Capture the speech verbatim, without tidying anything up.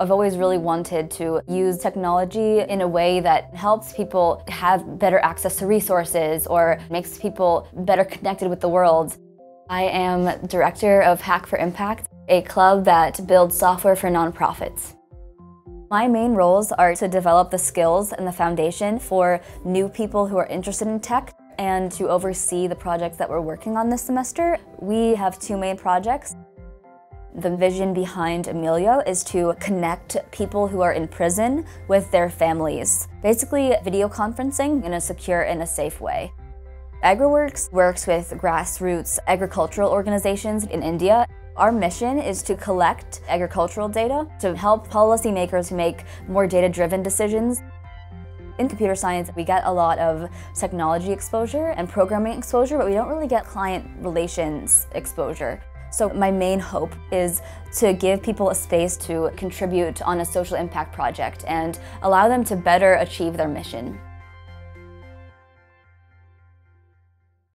I've always really wanted to use technology in a way that helps people have better access to resources or makes people better connected with the world. I am director of Hack for Impact, a club that builds software for nonprofits. My main roles are to develop the skills and the foundation for new people who are interested in tech and to oversee the projects that we're working on this semester. We have two main projects. The vision behind Amelia is to connect people who are in prison with their families, basically video conferencing in a secure and a safe way. AgriWorks works with grassroots agricultural organizations in India. Our mission is to collect agricultural data to help policymakers make more data-driven decisions. In computer science, we get a lot of technology exposure and programming exposure, but we don't really get client relations exposure. So my main hope is to give people a space to contribute on a social impact project and allow them to better achieve their mission.